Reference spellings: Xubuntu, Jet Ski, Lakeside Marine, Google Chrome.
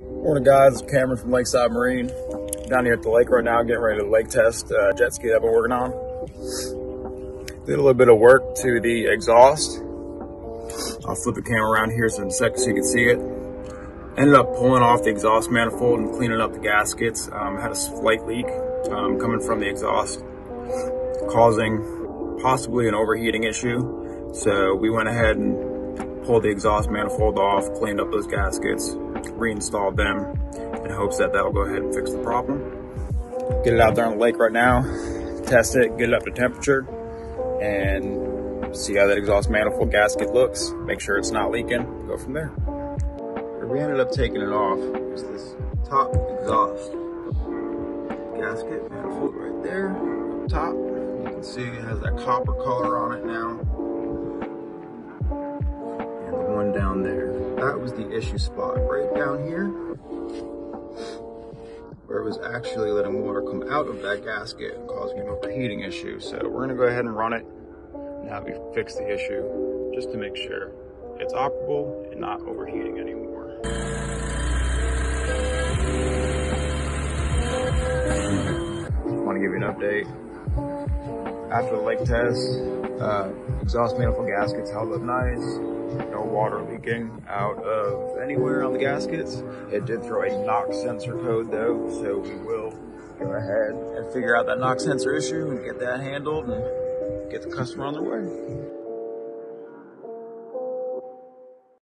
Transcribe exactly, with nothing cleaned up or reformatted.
Morning guys, Cameron from Lakeside Marine. Down here at the lake right now, getting ready to lake test uh, jet ski that I've been working on. Did a little bit of work to the exhaust. I'll flip the camera around here so in a second so you can see it. Ended up pulling off the exhaust manifold and cleaning up the gaskets. Um, had a slight leak um, coming from the exhaust, causing possibly an overheating issue. So we went ahead and pulled the exhaust manifold off, cleaned up those gaskets, reinstalled them in hopes that that'll go ahead and fix the problem. Get it out there on the lake right now, test it, get it up to temperature, and see how that exhaust manifold gasket looks. Make sure it's not leaking, go from there. Where we ended up taking it off is this top exhaust gasket manifold right there, up top. You can see it has that copper color on it now. And the one down there. That was the issue spot, right down here, where it was actually letting water come out of that gasket and causing an overheating issue. So we're gonna go ahead and run it now that we've fixed the issue, just to make sure it's operable and not overheating anymore. Wanna give you an update. After the lake test, uh, exhaust manifold gaskets held up nice. No water leaking out of anywhere on the gaskets. It did throw a knock sensor code though, so we will go ahead and figure out that knock sensor issue and get that handled and get the customer on their way.